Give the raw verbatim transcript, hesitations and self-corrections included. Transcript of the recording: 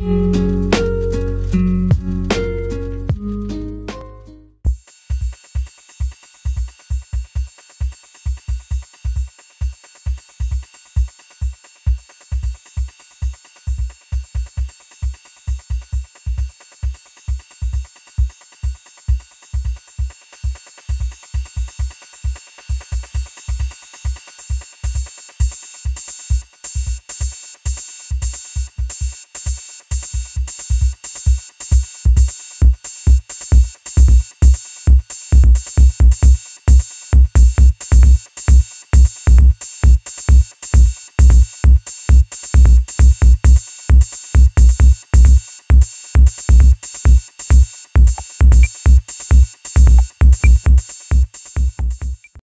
no.